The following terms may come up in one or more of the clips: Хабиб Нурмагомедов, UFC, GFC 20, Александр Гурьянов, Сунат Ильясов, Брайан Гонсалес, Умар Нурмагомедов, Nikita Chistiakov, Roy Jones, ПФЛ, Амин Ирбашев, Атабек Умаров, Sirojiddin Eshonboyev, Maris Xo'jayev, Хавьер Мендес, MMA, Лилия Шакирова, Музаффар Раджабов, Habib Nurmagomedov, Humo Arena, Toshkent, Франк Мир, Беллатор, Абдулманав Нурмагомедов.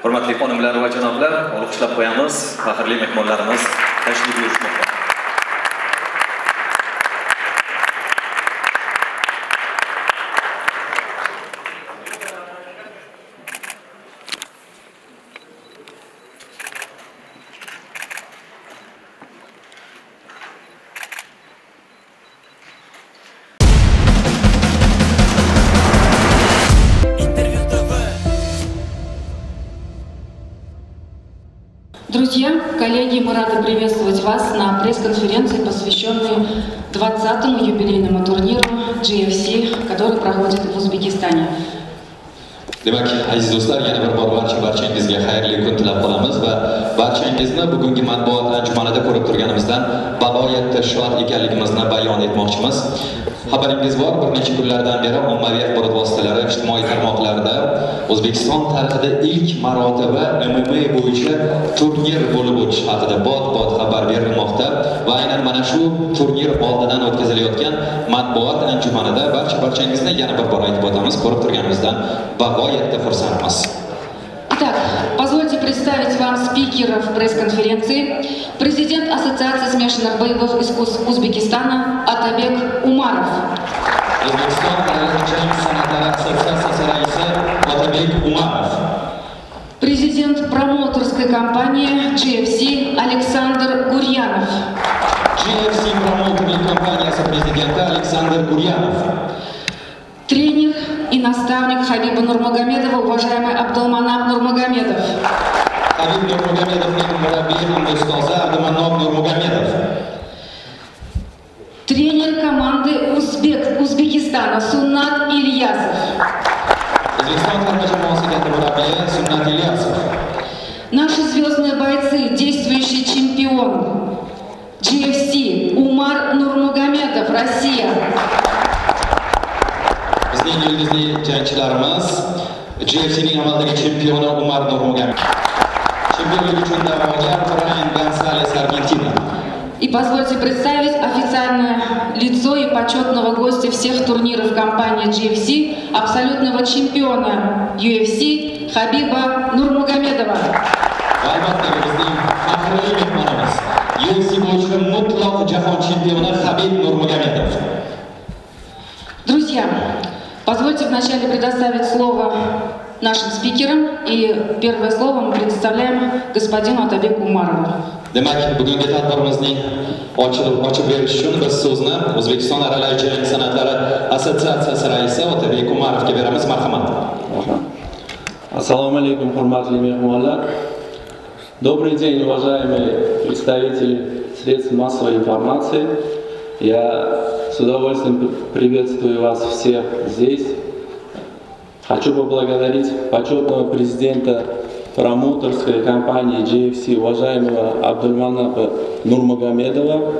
Hurmatli xonimlar va janoblar, olqishlab qo'yamiz, faxrli mehmonlarimiz tashrif buyurishmoqda. Друзья, коллеги, мы рады приветствовать вас на пресс-конференции, посвященной 20-му юбилейному турниру GFC, который проходит в Узбекистане. Demak, aziz do'stlar, yana bir bor barchangizga xayrli kun tilab qolamiz va barchangizni bugungi matbuot anjumanida ko'rib turganimizdan bag'oyatda shod ekanligimizni bayon etmoqchimiz. Xabaringiz bor, bir necha kunlardan beri ommaviy axborot vositalari, ijtimoiy tarmoqlarda O'zbekiston tarixida ilk marotaba MMA bo'yicha turnir bo'lib o'tishi haqida bot-bot xabar berilmoqda va aynan mana shu turnir oldidan o'tkazilayotgan matbuot anjumanida barchangizni yana bir bor aytib o'tamiz, ko'rib turganimizdan bag'oyat. Итак, позвольте представить вам спикеров пресс-конференции. Президент Ассоциации смешанных боевых искусств Узбекистана Атабек Умаров. Президент промоутерской компании GFC Александр Гурьянов. GFC промоутерной компании президента Александр Гурьянов. Тренер и наставник Хабиба Нурмагомедова, уважаемый Абдулманав Нурмагомедов. Хабиб Нурмагомедов. Тренер команды Узбекистана Сунат Ильясов. Сунат Ильясов. Наши звездные бойцы, действующий чемпион GFC Умар Нурмагомедов, Россия. Bizning jangchilarimiz GFC'ning amaldagi chempioni Umar Nurmagomedov. Chempionlik uchun da'voga Brayan Гонсалес, Аргентина. И позвольте представить официальное лицо и почетного гостя всех турниров компании GFC, абсолютного чемпиона UFC Хабиба Нурмагомедова. UFC bo'yicha mutlaq jahon chempioni Хабиб Нурмагомедов. Друзья, позвольте вначале предоставить слово нашим спикерам, и первое слово мы предоставляем господину Атабеку Умарову. Demak, bugungi tadbirimizning ochib berish uchun biz so'zni O'zbekiston aralash jang san'atlari assotsiatsiyasi raisi Atabek Umarovga beramiz. Marhamat. Assalomu alaykum, hurmatli mehmonlar. Добрый день, уважаемые представители средств массовой информации. Я с удовольствием приветствую вас всех здесь. Хочу поблагодарить почетного президента промоутерской компании GFC, уважаемого Абдулманапа Нурмагомедова,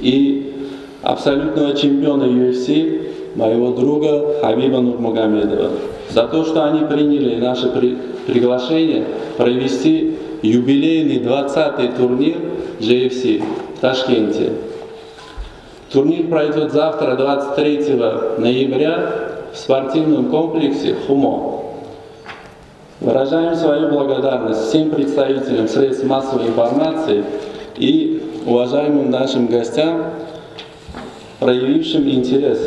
и абсолютного чемпиона UFC, моего друга Хабиба Нурмагомедова, за то, что они приняли наше приглашение провести юбилейный 20-й турнир GFC в Ташкенте. Турнир пройдет завтра, 23 ноября, в спортивном комплексе «Хумо». Выражаем свою благодарность всем представителям средств массовой информации и уважаемым нашим гостям, проявившим интерес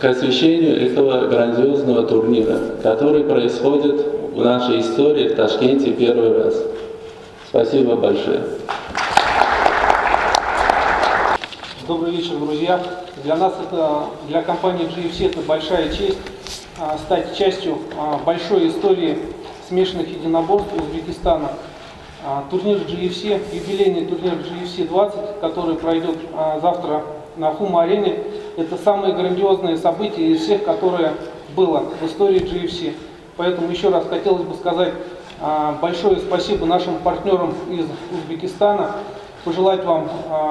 к освещению этого грандиозного турнира, который происходит в нашей истории в Ташкенте первый раз. Спасибо большое. Добрый вечер, друзья. Для нас это, для компании GFC, это большая честь стать частью большой истории смешанных единоборств Узбекистана. Турнир GFC, юбилейный турнир GFC 20, который пройдет завтра на Humo Арене, это самое грандиозное событие из всех, которое было в истории GFC. Поэтому еще раз хотелось бы сказать большое спасибо нашим партнерам из Узбекистана. Пожелать вам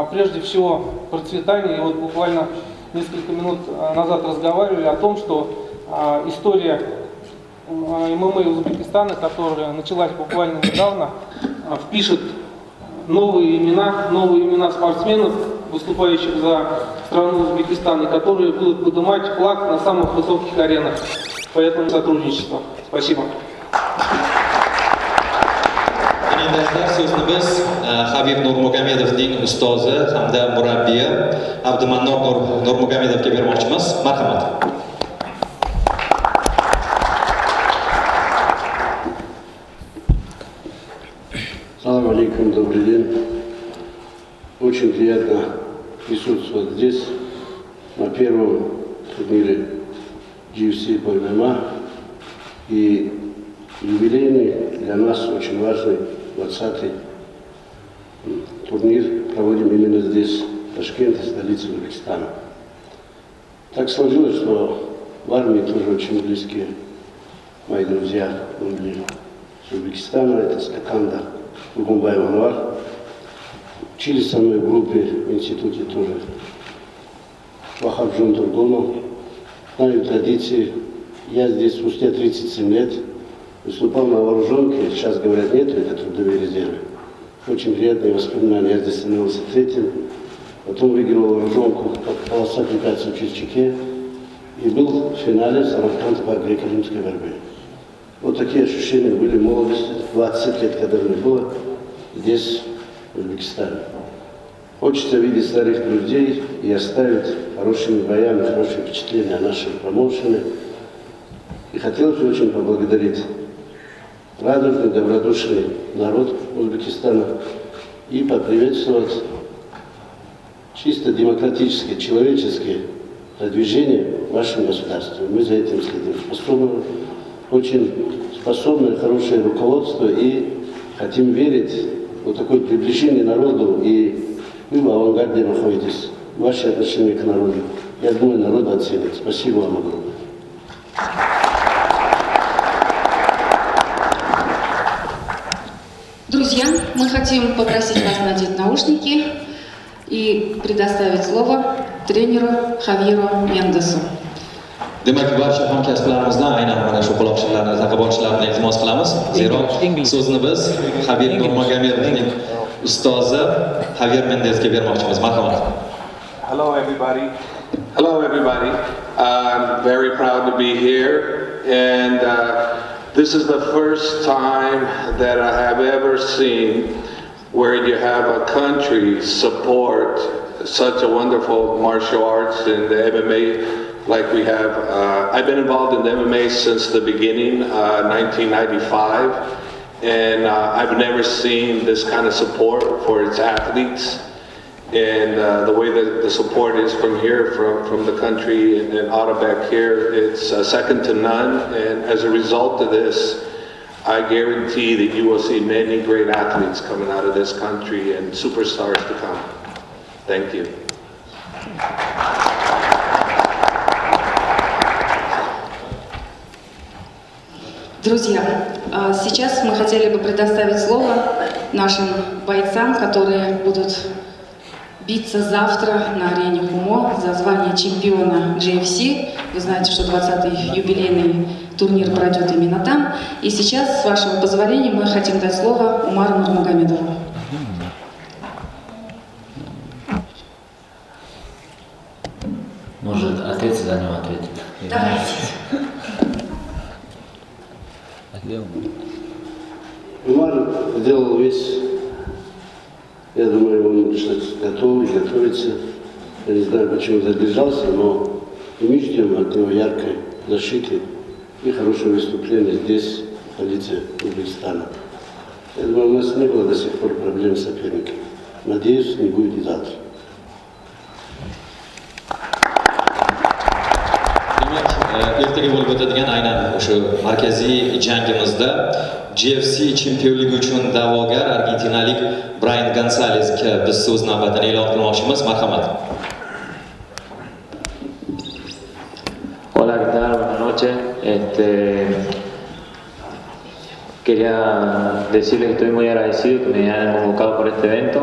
прежде всего процветания. И вот буквально несколько минут назад разговаривали о том, что история ММА Узбекистана, которая началась буквально недавно, впишет новые имена спортсменов, выступающих за страну Узбекистана, которые будут поднимать флаг на самых высоких аренах. Поэтому сотрудничество. Спасибо. Qarindoshlar, so'zni biz Хабиб Нурмагомедовning ustozi hamda murabbiyi Абдулманав Нурмагомедовga bermoqchimiz. Marhamat. Салам алейкум, добрый день. Очень приятно присутствовать здесь на первом турнире GFC по MMA и юбилейный для нас очень важный 20-й турнир проводим именно здесь, в Ташкенте, столице Узбекистана. Так сложилось, что в армии тоже очень близкие мои друзья были с Узбекистана, это Скаканда, Бугумбай Манвар. Учились со мной в группе, в институте тоже. Вахабжун Тургону. Знаю традиции. Я здесь спустя 37 лет выступал на вооруженке. Сейчас говорят, нет, это трудовые резервы. Очень приятные воспоминания. Я здесь становился третьим. Потом выиграл вооруженку по полоса пикации в Чирчаке. И был в финале Самарканда по греко-римской борьбе. Вот такие ощущения были в молодости. 20 лет, когда мне было здесь, в Узбекистане. Хочется видеть старых людей и оставить хорошими боями, хорошие впечатления о нашем промоушене. И хотелось бы очень поблагодарить радужный, добродушный народ Узбекистана и поприветствовать чисто демократическое, человеческое продвижение вашего государства. Мы за этим следим. Очень способное, хорошее руководство и хотим верить вот такое приближение народу, и вы в авангарде находитесь, ваши отношения к народу. Я думаю, народ оценит. Спасибо вам огромное. Друзья, мы хотим попросить вас надеть наушники и предоставить слово тренеру Хавьеру Мендесу. Demak, barcha hamkasblarimizdan aynan mana shu quloqchinlarni, raqobatchilarni iltimos qilamiz. Zero so'zni biz Хабиб Нурмагомедовning ustozi Хавьер Мендесga bermoqchimiz. Marhamat. Hello everybody. Hello everybody. I'm very proud to be here and this is the first time that I have ever seen where you have a country support such a wonderful martial arts in the MMA. Like we have, I've been involved in the MMA since the beginning, 1995, and I've never seen this kind of support for its athletes, and the way that the support is from here, from the country, and Attabek here, it's second to none, and as a result of this, I guarantee that you will see many great athletes coming out of this country and superstars to come. Thank you. Друзья, сейчас мы хотели бы предоставить слово нашим бойцам, которые будут биться завтра на арене Humo за звание чемпиона GFC. Вы знаете, что 20-й юбилейный турнир пройдет именно там. И сейчас, с вашего позволения, мы хотим дать слово Умару Нурмагомедову. Может, отец за него ответит? Давайте. Умар сделал весь, я думаю, ему нужно готовить, готовиться. Я не знаю, почему задержался, но мы ждем от него яркой защиты и хорошего выступления здесь, в столице Узбекистана. Я думаю, у нас не было до сих пор проблем с соперниками. Надеюсь, не будет и завтра. Ertaga bo'lib o'tadigan aynan o'sha markaziy jangimizda GFC chempionligi uchun da'vogar argentinalik Brayan Gonsalesga biz so'z navbatini e'lon qilmoqchimiz. Marhamat. Hola, ¿qué tal? Buenas noches. Quería decirles que estoy muy agradecido que me hayan convocado por este evento.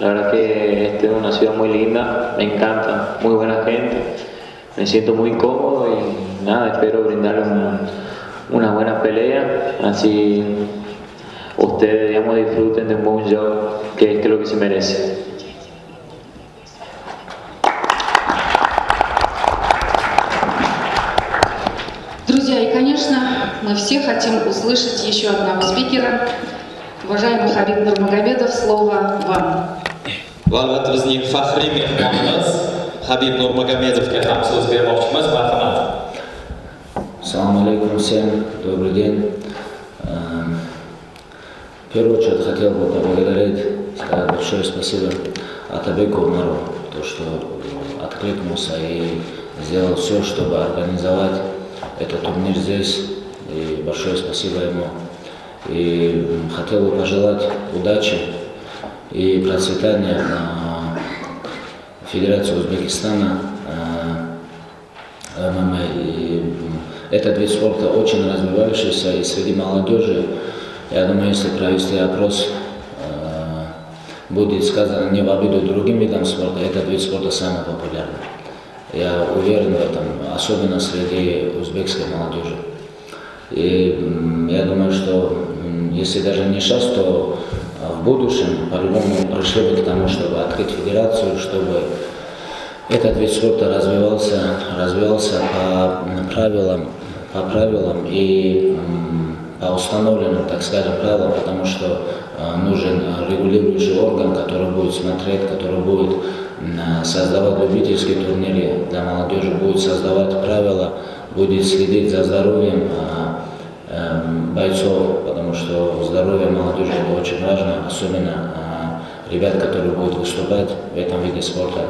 La verdad que es una ciudad muy linda, me encanta, muy buena gente. Me siento muy cómodo y nada, espero brindarles una buena pelea, así ustedes, digamos, disfruten de un buen show, que es lo que se merece. Друзья, и, конечно, мы все хотим услышать еще одного спикера, Уважаемый Хабиб Нурмагомедов, слово вам. Валбат Рузник Фахри Мехмамас, Хабиб Нурмагомедов, Катамсу Сбермовчмас, Бахамат. Салам алейкум всем, добрый день. В первую очередь хотел бы поблагодарить, сказать большое спасибо Атабеку Умарову, то, что откликнулся и сделал все, чтобы организовать этот турнир здесь. И большое спасибо ему. И хотел бы пожелать удачи и процветания Федерации Узбекистана ММА. И этот вид спорта очень развивающийся, и среди молодежи, я думаю, если провести опрос, будет сказано не в обиду другим видам спорта, этот вид спорта самый популярный. Я уверен в этом, особенно среди узбекской молодежи. И я думаю, что если даже не сейчас, то в будущем по-любому пришли бы к тому, чтобы открыть федерацию, чтобы этот вид спорта развивался по правилам и по установленным, так скажем, правилам, потому что нужен регулирующий орган, который будет смотреть, который будет создавать любительские турниры для молодежи, будет создавать правила, будет следить за здоровьем бойцов, потому что здоровье молодежи это очень важно, особенно ребят, которые будут выступать в этом виде спорта.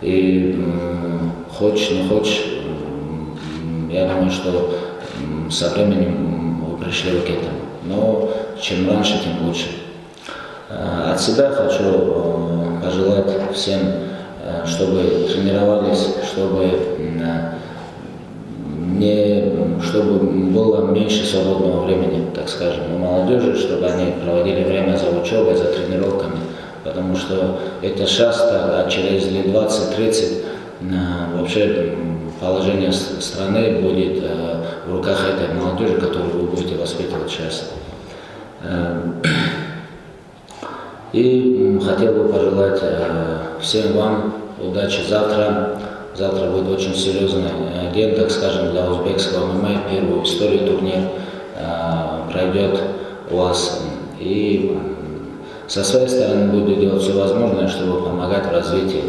И хочешь, не хочешь, я думаю, что со временем мы пришли к этому. Но чем раньше, тем лучше. От себя хочу пожелать всем, чтобы тренировались, чтобы было меньше свободного времени, так скажем, у молодежи, чтобы они проводили время за учебой, за тренировками. Потому что это часто, а через лет 20-30 вообще положение страны будет в руках этой молодежи, которую вы будете воспитывать сейчас. И хотел бы пожелать всем вам удачи завтра. Завтра будет очень серьезный день, так скажем, для узбекского ММА. Первый в истории турнир пройдет у вас. И со своей стороны буду делать все возможное, чтобы помогать в развитии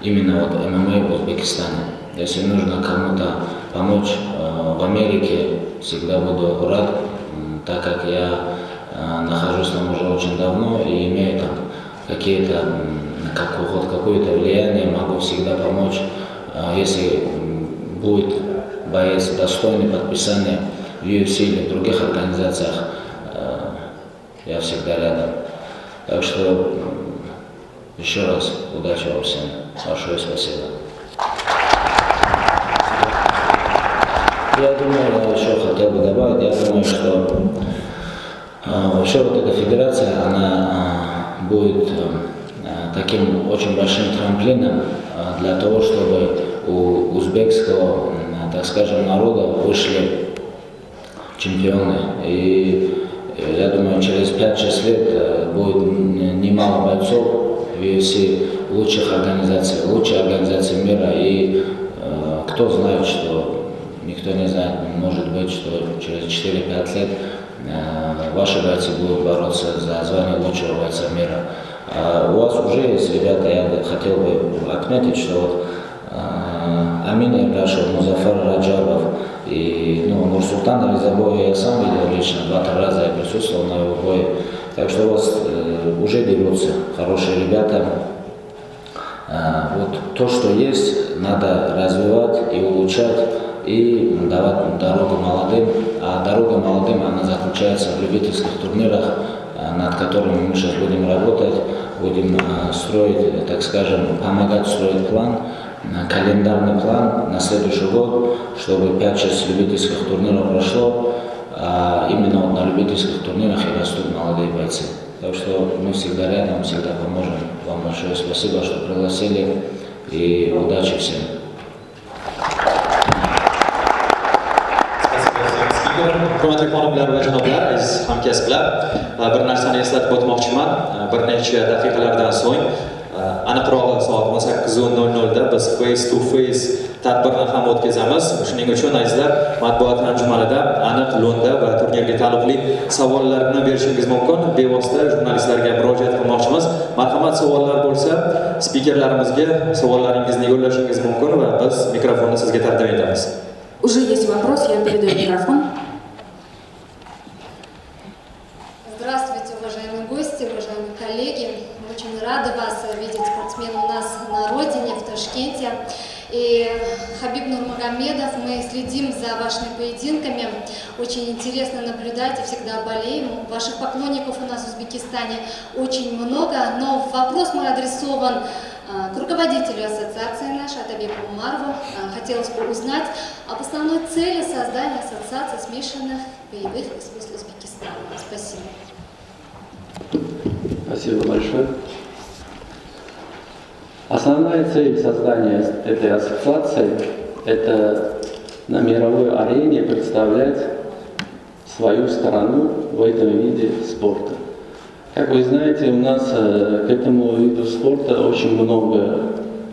именно ММА в Узбекистане. Если нужно кому-то помочь в Америке, всегда буду рад, так как я нахожусь там уже очень давно и имею там какое-то влияние, могу всегда помочь. Если будет боец достойный подписания в UFC или в других организациях, я всегда рядом. Так что еще раз удачи вам всем. Большое спасибо. Я думаю, еще хотел бы добавить, я думаю, что вообще вот эта федерация, она будет таким очень большим трамплином для того, чтобы у узбекского, так скажем, народа вышли чемпионы. И я думаю, через 5-6 лет будет немало бойцов в UFC, лучших организаций мира. И кто знает, что никто не знает, может быть, что через 4-5 лет ваши бойцы будут бороться за звание лучшего бойца мира. У вас уже есть ребята, я хотел бы отметить, что вот, Амин Ирбашев, Музаффар Раджабов и Мурсултан из-за боя я сам видел лично, 2-3 раза я присутствовал на его бое. Так что у вас уже дерутся хорошие ребята. Вот то, что есть, надо развивать и улучшать, и давать дорогу молодым. А дорога молодым, она заключается в любительских турнирах, над которыми мы сейчас будем работать, будем строить, так скажем, помогать строить план, календарный план на следующий год, чтобы 5-6 любительских турниров прошло, а именно на любительских турнирах и растут молодые бойцы. Так что мы всегда рядом, всегда поможем. Вам большое спасибо, что пригласили, и удачи всем. Hurmatli xonimlar va janoblar, aziz hamkasblar, bir narsani eslatib o'tmoqchiman. Bir necha daqiqalardan so'ng aniqrog'i soat 18:00da biz face to face tadbirni ham o'tkazamiz. Shuning uchun azizlar, matbuot anjumanida aniq, lo'nda va turnirga taalluqli savollarni berishingiz mumkin. Bevosita jurnalistlarga murojaat qilmoqchimiz. Marhamat, savollar bo'lsa, spikerlarimizga savollaringizni yo'llashingiz mumkin va biz mikrofonni sizga taqdim etamiz. Уже есть вопрос, я передаю микрофон. Здравствуйте, уважаемые гости, уважаемые коллеги. Очень рада вас видеть, спортсмены, у нас на родине, в Ташкенте. И Хабиб Нурмагомедов, мы следим за вашими поединками. Очень интересно наблюдать и всегда болеем. Ваших поклонников у нас в Узбекистане очень много. Но вопрос мой адресован к руководителю ассоциации нашей, Атабеку Умарову. Хотелось бы узнать об основной цели создания ассоциации смешанных боевых искусств Узбекистана. Спасибо. Спасибо большое. Основная цель создания этой ассоциации – это на мировой арене представлять свою страну в этом виде спорта. Как вы знаете, у нас к этому виду спорта очень много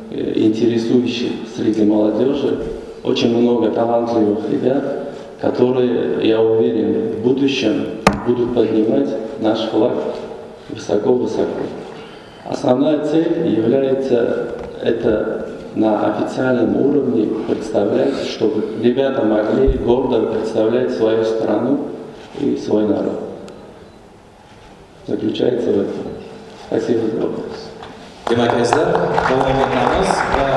интересующих среди молодежи, очень много талантливых ребят, которые, я уверен, в будущем будут поднимать наш флаг высоко-высоко. Основная цель является это на официальном уровне представлять, чтобы ребята могли гордо представлять свою страну и свой народ. Заключается в этом. Спасибо за вопрос. Demak, azizlar, davom etamiz va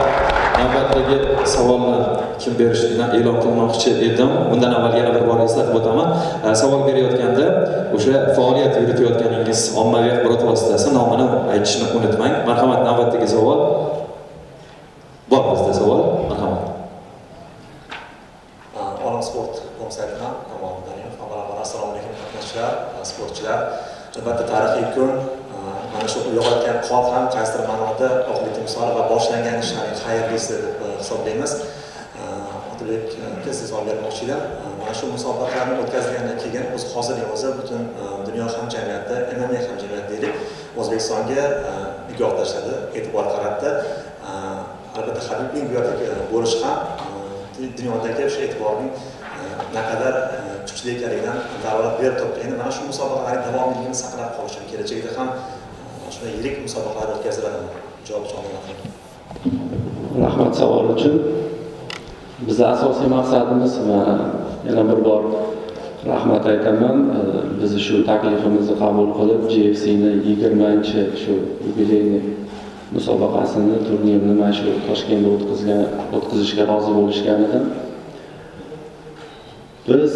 navbatdagi savolni kim berishini e'lon qilmoqchi edim. Undan avval yana bir bor eslatib o'taman. Savol berayotganda o'sha faoliyat yuritayotganingiz ommaviy axborot vositasi nomini aytishni unutmang. Marhamat, navbatdagi savol. Bor bizda savol. Marhamat. Olam sport komissaridan tomonidan xabarlar. Assalomu alaykum qatnashchilar, sportchilar. Albatta tarixiy kun. Mana shu yo'qotgan qon ham qaysidir ma'noda oqlik misoli va boshlangan ishlarning xayrlisi deb hisoblaymiz. Atulbek aka, siz savol bermoqchilar. Mana shu musobaqalarni o'tkazgandan keyin o'z hozirning o'zi butun dunyo hamjamiyati, MMA hamjamiyati deylik, O'zbekistonga nigoh tashladi, e'tibor qaratdi. Albatta Habibning bu yerda bo'lishi ham dunyodagi o'sha e'tiborning naqadar kuchli ekanligidan dalolat berib turibdi. Endi mana shu musobaqalarning davomiyligini saqlab qolish uchun kelajakda ham shunday yirik musobaqalar o'tkaziladimi? Javob so'rayman. Rahmat savol uchun. Bizning asosiy maqsadimiz va yana bir bor rahmat aytaman, biz shu taklifimizni qabul qilib, GFC 20-chi shu yubileyni musobaqasini, turnirni mana shu Toshkentda o'tkazishga rozi bo'lishganidan biz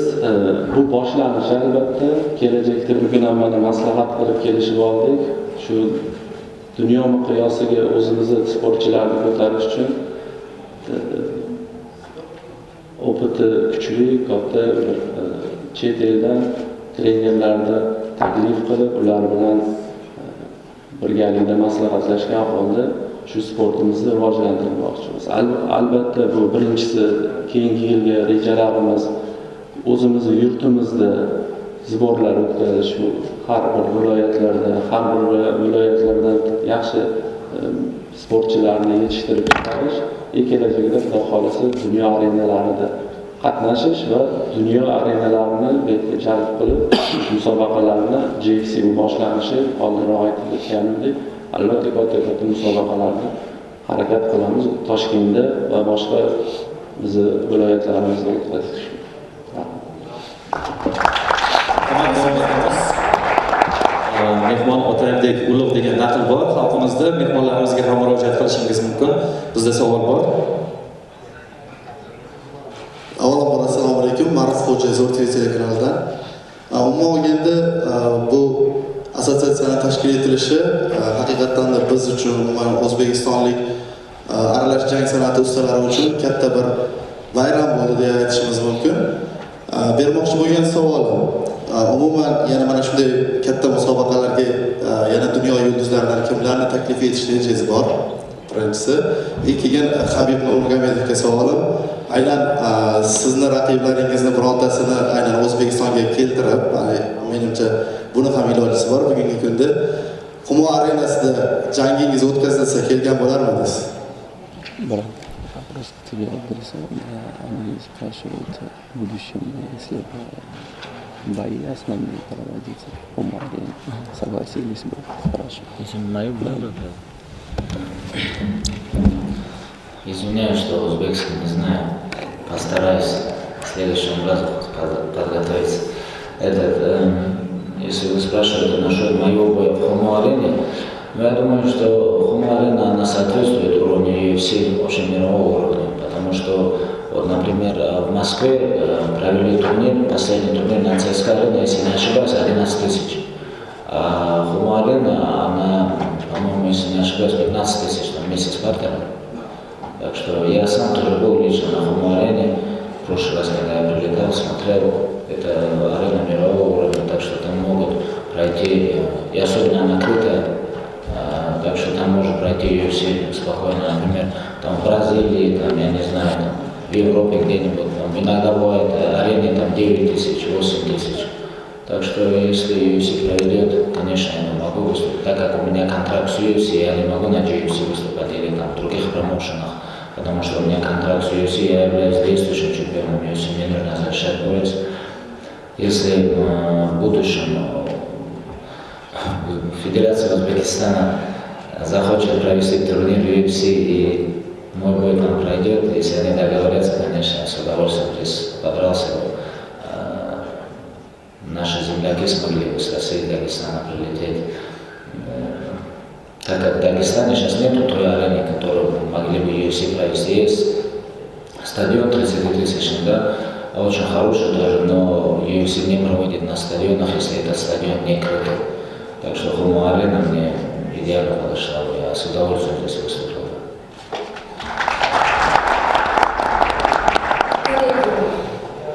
bu boshlanish albatta kelajakda bugun ammani maslahat qilib kelishib oldik. Shu dunyo miqyosiga o'zimizni sportchilarni ko'tarish uchun o'piti kuchli katta bir chet eldan trenerlarni taklif qilib, ular bilan birgalikda maslahatlashgan holda shu sportimizni rivojlantirmoqchimiz. Albatta bu birinchisi, keyingi yilga rejalarimiz o'zimizni yurtimizda zborlar o'tkazish, har bir viloyatlarda, har bir viloyatlardan yaxshi sportchilarni yetishtirib chiqarish, kelajakda xudo xohlasa dunyo arenalarida qatnashish va dunyo arenalarini jalb qilib musobaqalarni GFC boshlanishi oldinroq aytib o'tganimdek, albatta katta musobaqalarni harakat qilamiz Toshkentda va boshqa bizni viloyatlarimizda o'tkazish. Mehmon otangdek ulug' degan naql bor. Xalqimizda mehmonlarimizga ham murojaat qilishingiz mumkin. Bizda savol bor. Avvalambor assalomu alaykum. Maris Xo'jayev Zo'r telekanalidan. Umuman olganda bu assotsiatsiyaning tashkil etilishi haqiqatan da biz uchun, umuman o'zbekistonlik aralash jang san'ati ustalari uchun katta bir bayram bo'ldi deb aytishimiz mumkin. Bermoqchi bo'lgan savolim, umuman yana mana shunday katta musobaqalarga yana dunyo yulduzlaridan kimlarni taklif etishingiz bor? Birinchisi. Ikkinchidan Habib Nurmagomedovga savolim, aynan sizni raqiblaringizni birontasini aynan O'zbekistonga keltirib, menimcha buni ham ilojisi bor bugungi kunda Humo Arena'sida jangingiz o'tkazilsa kelgan bo'larmidingiz? Bo'lardim. Вопрос к тебе адресован. Они спрашивают в будущем, если бои основные проводиться по Москве, согласились бы? Спрашивают. Извиняюсь, что узбекский не знаю. Постараюсь в следующем разу подготовиться. Если вы спрашиваете насчет моего боя в Humo Arena, я думаю, что Humo Arena, она соответствует уровню UFC, вообще мирового уровня, потому что, вот, например, в Москве провели турнир, последний турнир на ЦСКА Арена, если не ошибаюсь, 11 тысяч. А Humo Arena, она, по-моему, если не ошибаюсь, 15 тысяч на месяц партнеров. Так что я сам тоже был лично на Humo Arena, в прошлый раз, когда я прилетал, смотрел, это арена мирового уровня, так что там могут пройти, и особенно накрытая, так что там можно пройти UFC спокойно, например, там в Бразилии, там, я не знаю, там, в Европе где-нибудь, иногда бывает арены там 9 тысяч, 8 тысяч. Так что если UFC проведет, конечно, я не могу выступить, так как у меня контракт с UFC, я не могу на GFC выступать или там в других промоушенах, потому что у меня контракт с UFC, я являюсь действующим чемпионом UFC, мне нужно защищать пояс. Если в будущем Федерация Узбекистана захочет провести турнир UFC и мой бой там пройдет, если они договорятся, конечно, с удовольствием здесь подался. Наши земляки смогли из России и Дагестана прилететь. Так как в Дагестане сейчас нет той арены, которую могли бы UFC провести, есть стадион 30 тысяч, да, очень хороший даже, но UFC не проводит на стадионах, если этот стадион не крытый. Так что Humo Arena мне идеально подошла, я с удовольствием здесь выступал.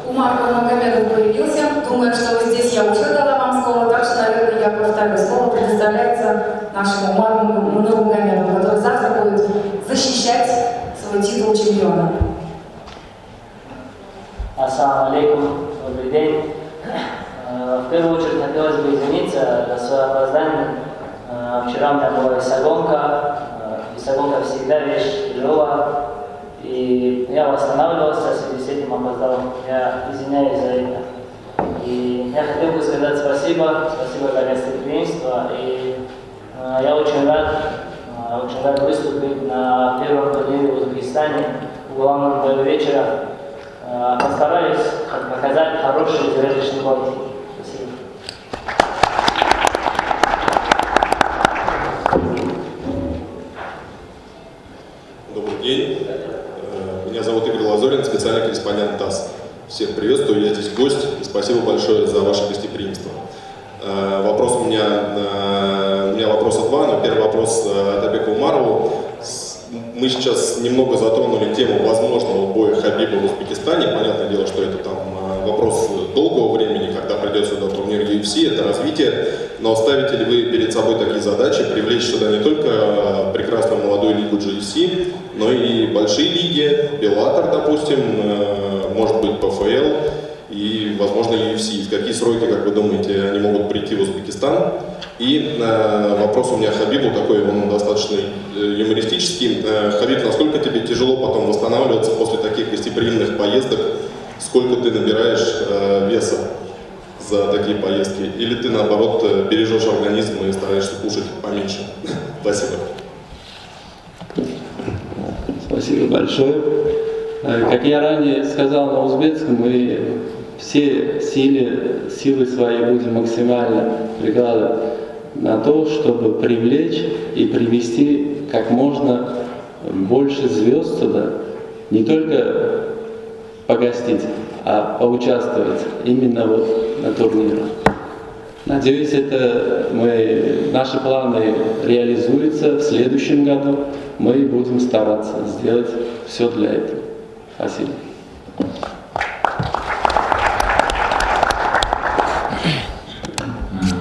Умар Нурмагомедов появился. Думаю, что здесь я уже дала вам слово, так что, наверное, я повторю. Слово предоставляется нашему Умару Нурмагомедову, который завтра будет защищать свой титул чемпиона. Ассаламу алейкум, добрый день. В первую очередь хотелось бы извиниться за свое опоздание. Вчера у меня была весогонка. Весогонка всегда вещь тяжелая. И я восстанавливался, в связи с этим опоздал. Я извиняюсь за это. И я хотел бы сказать спасибо. Спасибо за гостеприимство. И я очень рад выступить на первом турнире в Узбекистане, в главном бою вечера. Постараюсь показать хороший зрелищный бой. Специальный корреспондент ТАСС. Всех приветствую, я здесь гость, и спасибо большое за ваше гостеприимство. У меня вопроса два, но первый вопрос Атабеку Умарову. Мы сейчас немного затронули тему возможного боя Хабиба в Узбекистане. Понятное дело, что это там вопрос долгого времени, когда придется до турнира UFC, это развитие. Но ставите ли вы перед собой такие задачи, привлечь сюда не только прекрасную молодую лигу GFC, но и большие лиги, Беллатор, допустим, может быть, ПФЛ и, возможно, UFC. В какие сроки, как вы думаете, они могут прийти в Узбекистан? И вопрос у меня Хабибу такой, он достаточно юмористический. Хабиб, насколько тебе тяжело потом восстанавливаться после таких гостеприимных поездок? Сколько ты набираешь веса за такие поездки? Или ты, наоборот, бережешь организм и стараешься кушать поменьше? Спасибо. Спасибо большое. Как я ранее сказал на узбекском, мы все силы свои будем максимально прикладывать на то, чтобы привлечь и привести как можно больше звезд сюда, не только погостить, а поучаствовать именно вот на турнирах. Надеюсь, это наши планы реализуются в следующем году. Мы будем стараться сделать все для этого. Спасибо.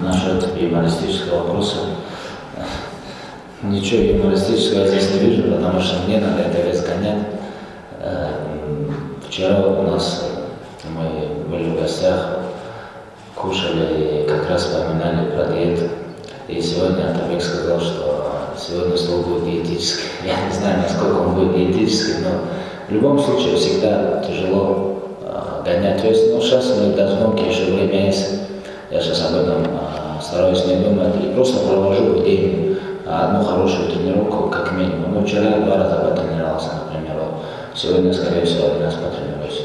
Насчет юмористического вопроса. Ничего юмористического здесь не вижу, потому что мне надо это весь гонять. Вчера у нас мы были в гостях, кушали и как раз вспоминали про диету. И сегодня Атабек сказал, что сегодня стол будет диетический. Я не знаю, насколько он будет диетический, но в любом случае всегда тяжело гонять вес. Ну, сейчас мы до съемки еще время есть. Я сейчас об этом стараюсь не думать и просто провожу в день одну хорошую тренировку, как минимум. Ну, вчера 2 раза потренировался, например. Сегодня, скорее всего, 1 раз потренируюсь.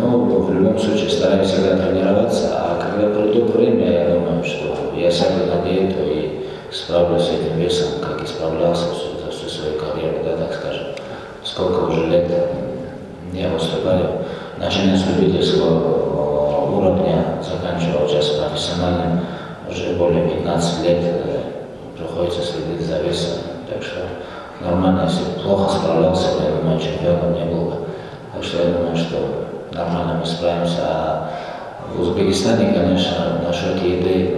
Ну, в любом случае, стараюсь всегда тренироваться, а когда придет время, я думаю, что я сяду на диету и справлюсь с этим весом, как и справлялся за всю свою карьеру, да, так скажем. Сколько уже лет я выступаю, начиная с любительского уровня, заканчивал сейчас профессионально, уже более 15 лет приходится следить за весом, так что нормально, если плохо справлялся, я думаю, чемпионом не был бы. Так что я думаю, что нормально мы справимся. А в Узбекистане, конечно, насчет еды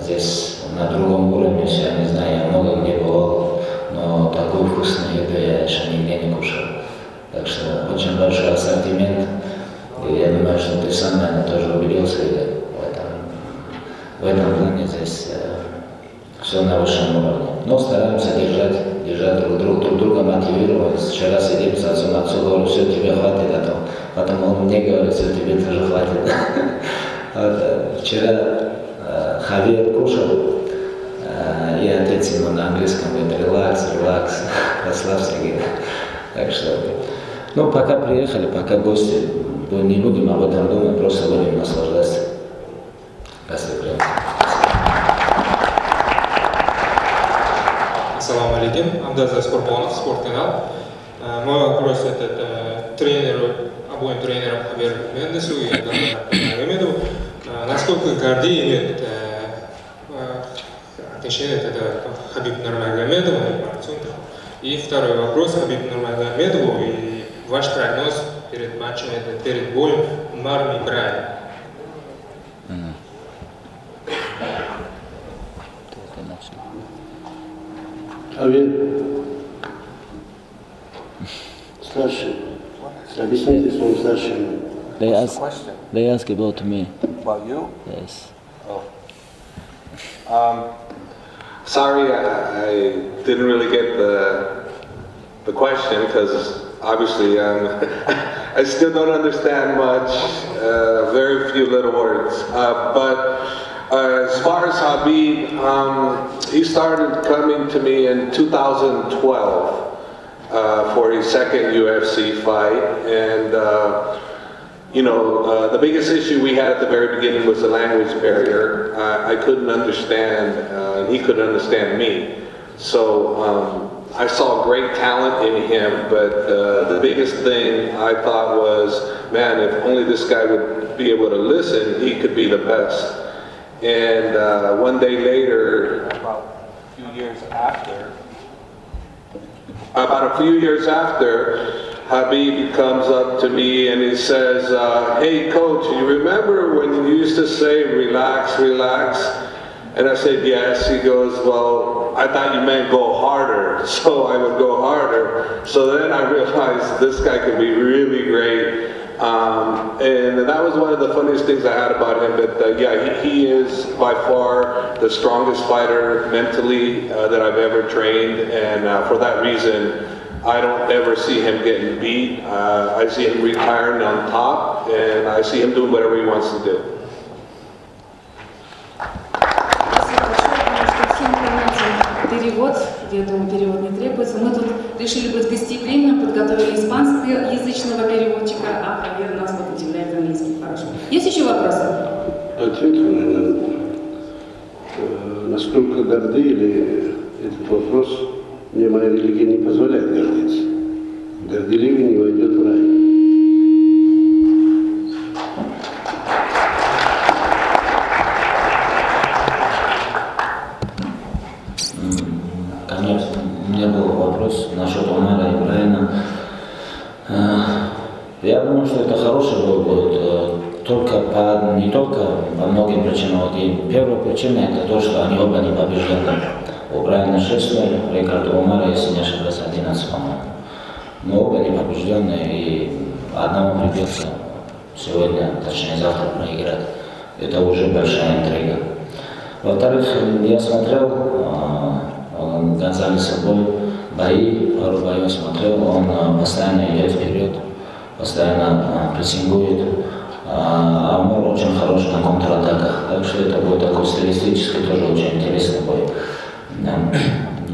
здесь на другом уровне, я не знаю, я много где бывал, но такую вкусную еду я еще нигде не кушал. Так что очень большой ассортимент, и я думаю, что ты сам, наверное, тоже убедился в этом плане. Здесь все на высшем уровне. Но стараемся держать друг друга, мотивировать. Вчера сидим с отцом, говорю, все, тебе хватит, а то потом он мне говорит, все, тебе тоже хватит. Вчера Хавьер кушал, и отец ему на английском говорит, релакс, расслабься, говорит. Так что, ну, пока приехали, пока гости, не будем об этом думать, просто будем наслаждаться. Ассаламу алейкум, Амдаза Спорбонов, спорт-канал. Мой вопрос это обоим тренерам Хавьеру Мендесу и Нурмагомедову. Насколько Гордей имеет отношение к Хабиб Нурмагомедову и Мурсултану? И второй вопрос Хабиб Нурмагомедову и ваш прогноз перед матчем, это перед боем Умар и Брайан. Obviously, this one session. They ask about me. About you? Yes. Oh. Sorry, I didn't really get the question because obviously I still don't understand much. Very few little words. But as far as Habib, he started coming to me in 2012. For his second UFC fight, and the biggest issue we had at the very beginning was the language barrier. I couldn't understand, he couldn't understand me. So I saw great talent in him, but the biggest thing I thought was, man, if only this guy would be able to listen, he could be the best. And one day later, about a few years after, Habib comes up to me and he says, hey coach, you remember when you used to say relax? And I said, yes. He goes, well, I thought you meant go harder. So I would go harder. So then I realized this guy could be really great. And that was one of the funniest things I had about him, but yeah, he is by far the strongest fighter mentally that I've ever trained, and for that reason, I don't ever see him getting beat. I see him retiring on top, and I see him doing whatever he wants to do. Перевод, я думаю, перевод не требуется. Мы тут решили быть гостеприимно, подготовили испанскоязычного переводчика, а Хавьер нас вот удивляет английским хорошо. Есть еще вопросы? Ответ, наверное, насколько горды или этот вопрос, мне моя религия не позволяет гордиться. Горделивый не войдет в рай. Насчет Умара и Брайана. Я думаю, что это хороший бой будет, не только по многим причинам. И первая причина это то, что они оба не побеждены. У Брайана 6-0, рекорд у Умара, если не ошибаюсь, 11, по-моему. Но оба не побеждены, и одному придется сегодня, точнее завтра проиграть. Это уже большая интрига. Во-вторых, я смотрел Гонсалеса бой, бои, пару боев смотрел, он постоянно идет вперед, постоянно прессингует. Амур очень хорош на контратаках, так что это будет такой стилистический, тоже очень интересный бой.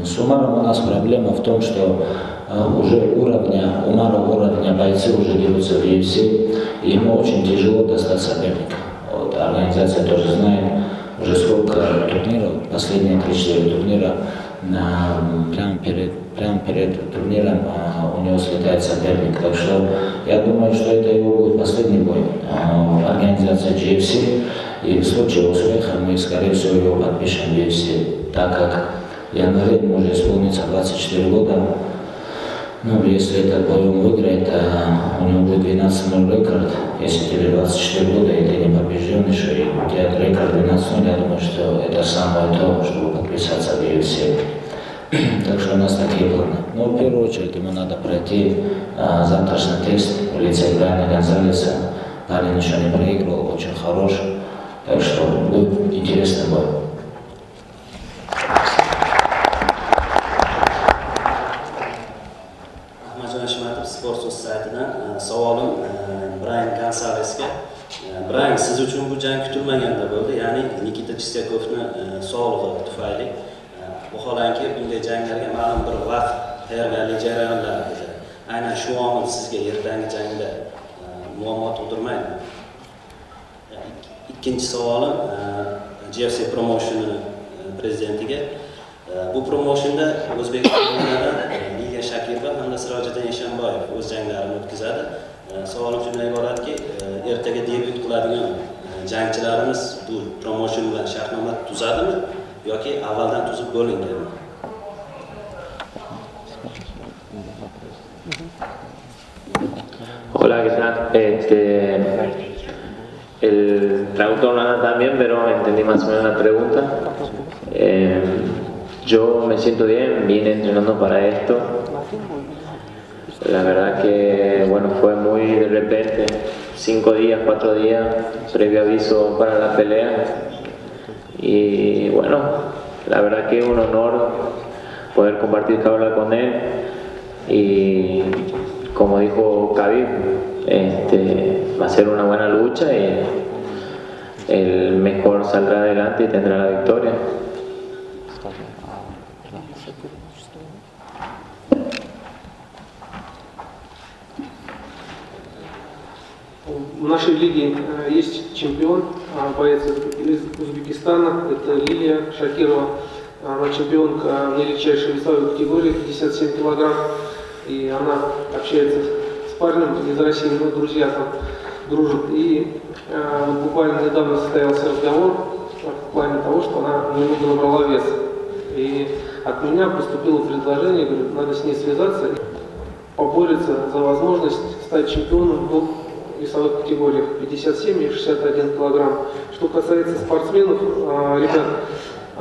С Умаром у нас проблема в том, что Умара уровня бойцы уже дерутся в UFC, и ему очень тяжело достать соперника. Вот, организация тоже знает, уже сколько турниров, последние 3-4 турнира, прямо перед турниром у него слетает соперник. Так что я думаю, что это его будет последний бой в организации GFC, и в случае успеха мы, скорее всего, его подпишем в UFC, так как в январе ему уже исполнится 24 года. Ну, если этот бой он выиграет, у него будет 12-0 рекорд. Если тебе 24 года и ты не побежден еще, и у тебя рекорд 12-0, я думаю, что это самое то, чтобы подписаться в UFC. Так что у нас такие планы. Но в первую очередь ему надо пройти завтрашний тест в лице Брайана Гонсалеса. Парень еще не проиграл, очень хорош. Так что будет интересный бой. Savolim Brayanga Gonsaleska. Brayan, siz uchun bu jang kutilmaganda bo'ldi, ya'ni Nikita Chistiakovni sog'lig'i tufayli. Vaholanki bunday janglarga ma'lum bir vaqt tayyorgarlik jarayonlari bo'ladi. Aynan shu omil sizga ertangi jangda muammo tug'dirmaydi. Ikkinchi savolim GFC promotioni prezidentiga. Bu promotionda O'zbekistondan Lilya Shakirova hamda Sirojiddin Eshonboyev o'z janglarini o'tkazadi. Savolim shundan iboratki, ertaga debyut qiladigan jangchilarimiz bu promotion bilan shartnoma tuzadimi yoki avvaldan tuzib bo'linganmi? Hola, ¿qué tal? El traductor no habla también, pero entendí más o menos la pregunta. Yo me siento bien, vine entrenando para esto. La verdad que bueno, fue muy de repente, 5 días, 4 días, previo aviso para la pelea. Y bueno, la verdad que es un honor poder compartir esta hora con él. Y como dijo Khabib, va a ser una buena lucha y el mejor saldrá adelante y tendrá la victoria. В нашей лиге есть чемпион, боец из Узбекистана, это Лилия Шакирова. Она чемпионка в нелегчайшей весовой категории, 57 килограмм. И она общается с парнем из России, но друзья там дружат. И буквально недавно состоялся разговор в плане того, что она немного набрала вес. И от меня поступило предложение, говорит, надо с ней связаться и поборется за возможность стать чемпионом весовых категориях 57 и 61 килограмм. Что касается спортсменов, ребят,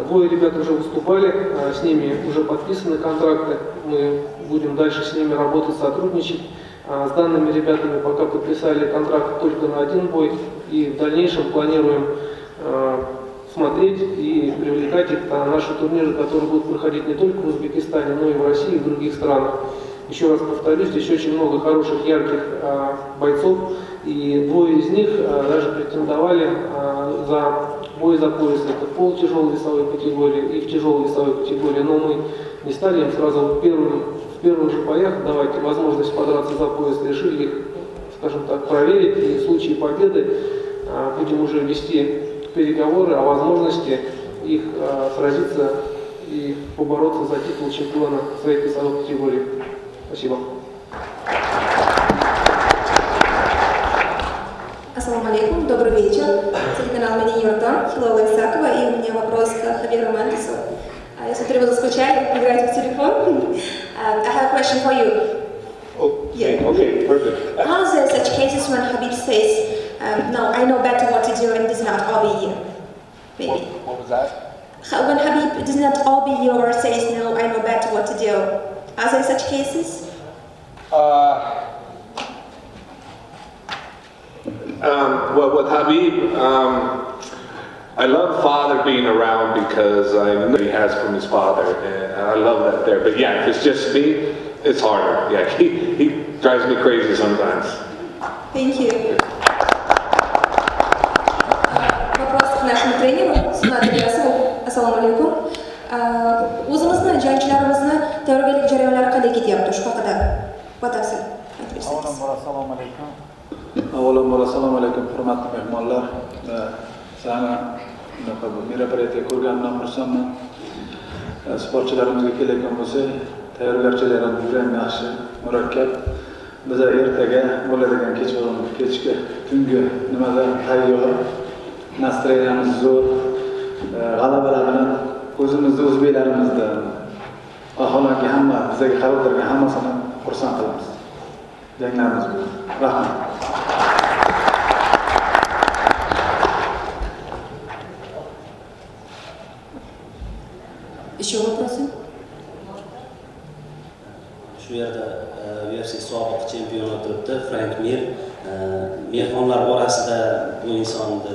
двое ребят уже выступали, с ними уже подписаны контракты, мы будем дальше с ними работать, сотрудничать. С данными ребятами пока подписали контракт только на один бой, и в дальнейшем планируем смотреть и привлекать их на наши турниры, которые будут проходить не только в Узбекистане, но и в России и в других странах. Еще раз повторюсь, здесь очень много хороших, ярких бойцов, и двое из них даже претендовали за бой за пояс. Это в полутяжелой весовой категории и в тяжелой весовой категории, но мы не стали им сразу в первых же боях давать возможность подраться за пояс, решили их, скажем так, проверить, и в случае победы будем уже вести переговоры о возможности их сразиться и побороться за титул чемпиона своей весовой категории. Спасибо. Ассаламу алейкум, добрый вечер. Телеканал «Мини Евротон», Хилова Исакова, и у меня вопрос к Хавьеру Мендесу. Я смотрю, вы заскучали, играете в телефон. I have a question for you. Okay, perfect. How is there such cases when Khabib says, no, I know better what to do and it's not all be you? Maybe. What was that? When Khabib does not all be you or says, no, I know better what to do. Are there such cases? Well, with Khabib, I love father being around because I know he has from his father, and I love that there. But yeah, if it's just me, it's harder. Yeah, he drives me crazy sometimes. Thank you. Вопрос к нашему тренеру Сунат Ильясову. Ассаламу алейкум. O'zimizni, jangchilarimizni tayyorgarlik jarayonlari qanday ketyapti? Shu haqida batafsil aytsangiz. Assalomu alaykum. Avvalambor assalomu alaykum, hurmatli mehmonlar. Sana мероприятие ko'rganimdan xursandman. Sportchilarimizga keladigan bo'lsa, tayyorgarchilarimiz juda yaxshi, murakkab. Biz ertaga bo'ladigan kechki tungi nimadan tayyor, nastroyeniyamiz zo'r, g'alabalar bilan o'zimizni, o'zbeklarimizni, aholiga hamma, bizga qarab turgan hammasini xursand qilamiz. Janglarimiz bilan. Rahmat. Еще вопросы? Шведа версия собак чемпионата өтті. Франк Мир, мехмонлар борасында бұл инсанды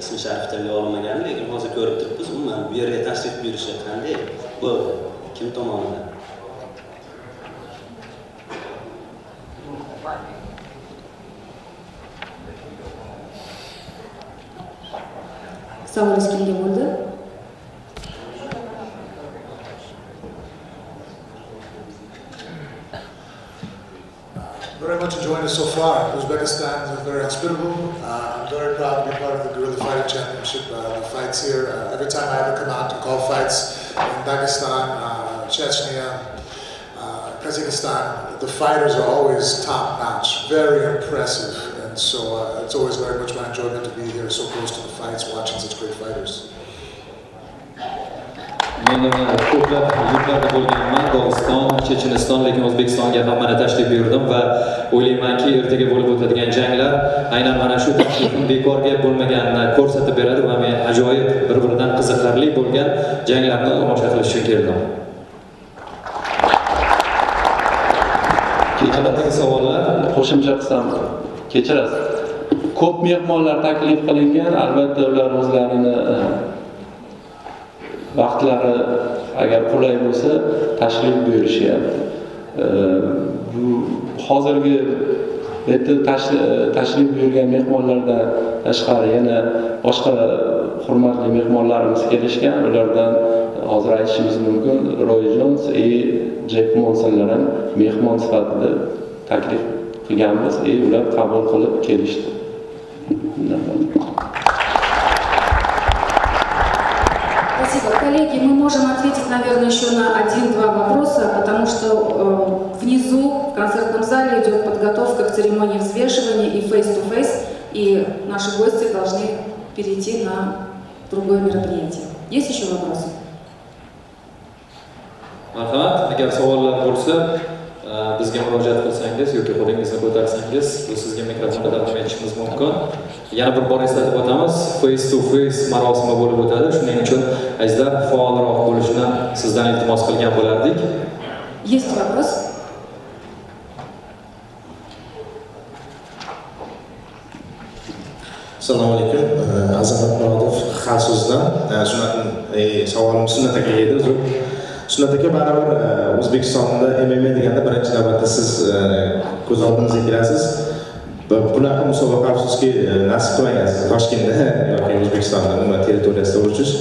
исми шарифтарга олмаган, лекин hozir көріп тұрпыз, умуман bu yerga tashrif buyurishi qanday bo'ldi? Kim tomonidan? Savolingiz kimga bo'ldi? Very much enjoying it so far. Uzbekistan is very hospitable. I'm very proud to be part of the Guerrilla Fighting Championship. The fights here, every time I ever come out to call fights in Dagestan, Chechnya, Kazakhstan, the fighters are always top notch, very impressive. And so it's always very much my enjoyment to be here so close to the fights, watching such great fighters. Men ko'plab yurtlarda bo'lganman, Dog'iston, Checheniston, lekin O'zbekistonga ham mana tashrif buyurdim va o'ylaymanki, ertaga bo'lib o'tadigan janglar aynan mana shu taklifim bekorga bo'lmaganini ko'rsatib beradi va men ajoyib bir-biridan qiziqarli bo'lgan janglarni tomosha qilish uchun keldim. Kechadagi savollar qo'shimcha qilsam, kechirasiz. Ko'p mehmonlar taklif qilingan, albatta ular o'zlarini vaqtlari agar qulay bo'lsa tashrif buyurishyapti. Bu hozirgi yerda tashrif buyurgan mehmonlardan tashqari yana boshqa hurmatli mehmonlarimiz kelishgan. Ulardan hozir aytishimiz mumkin, Roy Jones va Jek Monsonlar ham mehmon sifatida taklif qilganmiz, ular qabul qilib kelishdi. Спасибо. Коллеги, мы можем ответить, наверное, еще на один-два вопроса, потому что внизу в концертном зале идет подготовка к церемонии взвешивания и face-to-face, и наши гости должны перейти на другое мероприятие. Есть еще вопросы? Мархамат, агар саволлар bo'lsa, bizga murojaat qilsangiz yoki qo'lingizni ko'tarsangiz, biz sizga mikrofon taqdim etishimiz mumkin. Yana bir bor eslatib o'tamiz, face-to-face marosimi bo'lib o'tadi. Shuning uchun azizlar faolroq bo'lishni sizdan iltimos qilgan bo'lardik. Есть вопрос? Assalomu alaykum. Azizlar Murodov Xalsuzdan savolim Sunnat akaga edi. Sunnat aka, baribir O'zbekistonda MMA deganda birinchi navbatda siz ko'z oldingizga kelasiz. Bunaqa musobaqa afsuski nasib qilmayapsiz Toshkentda yoki O'zbekistonda umuman territoriyasida o'rchish.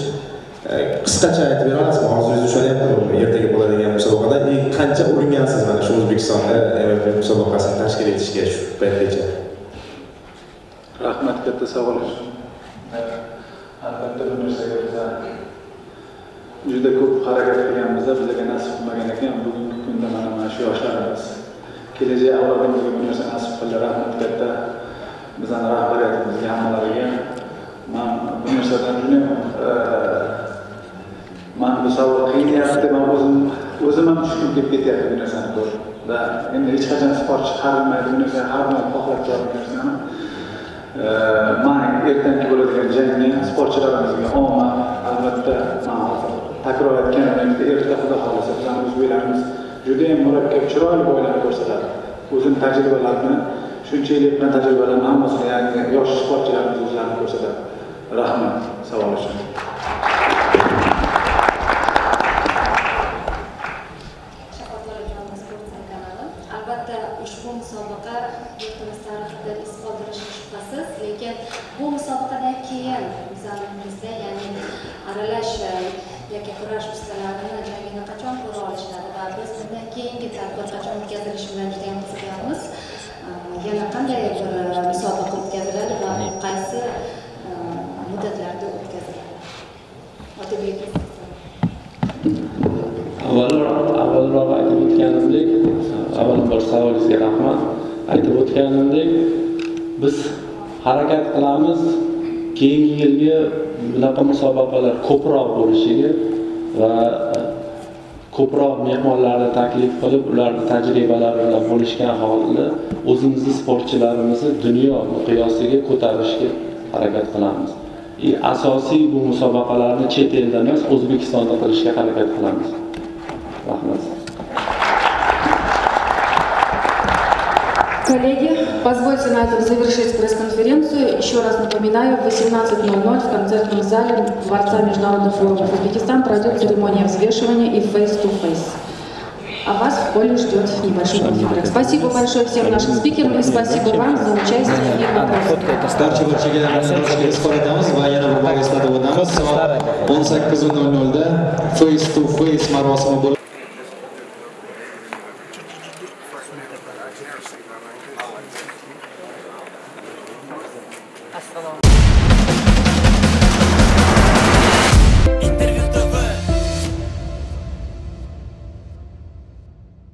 Qisqacha aytib bera olasizmi, orzungiz ushalyaptimi ertaga bo'ladigan musobaqada? Qancha uringansiz mana shu O'zbekistonda MMA musobaqasini tashkil etishga shu paytgacha? Rahmat, katta savol uchun. Albatta juda ko'p harakat qilganimizda bizga nasib qilmagan ekan, bugungi kunda mana shu yoshlarimiz kelajak avlodimizga bu narsa nasib qildi. Rahmat katta bizani rahbariyatimizga, hammalariga. Men bu narsadan juda men bu savol qiyinlashdi, men o'zim ham tushunib kelib ketyapti bu narsani ko'rib. Va endi hech qachon sportchi qarilmaydi, bu narsa har doim xohlab kelgan narsani. Men ertangi bo'ladigan jangni sportchilarimizga omad, albatta takror aytganimizda erta xudo xohlasa bizani o'zbeklarimiz juda ham murakkab, chiroyli o'yinlarni ko'rsatadi. O'zini tajribalarini, shuncha yillik tajribalarni hammasini yangi yosh sportchilarimiz o'zlarini ko'rsatadi. Рахмат, салам алейкум. Bu musobaqadan keyin mizolimizda, ya'ni aralash yakkakurash ustalarini jangini qachon ko'ra olishadi va biz bundan keyingi tadbir qachon o'tkazilishi bilan juda ham qiziqyapmiz. Yana qanday musobaqa o'tkaziladi va qaysi muddatlarda o'tkaziladi? Otabek. Avvalroq aytib o'tganimdek, avvalambor savolingizga rahmat. Aytib o'tganimdek, biz harakat qilamiz, keyingi yilgi bunaqa musobaqalar ko'proq bo'lishiga va ko'proq mehmonlarni taklif qilib, ularning tajribalari bilan bo'lishgan holda o'zimizning sportchilarimizni dunyo miqyosiga ko'tarishga harakat qilamiz. Asosiy bu musobaqalarni chet elda emas, O'zbekistonda qilishga harakat qilamiz. Rahmat. Коллеги, позвольте на этом завершить пресс-конференцию. Еще раз напоминаю, в 18:00 в концертном зале Дворца международных форумов Узбекистан пройдет церемония взвешивания и face-to-face. А вас в поле ждет небольшой фидбэк. Спасибо большое всем нашим спикерам и спасибо вам за участие. Hello.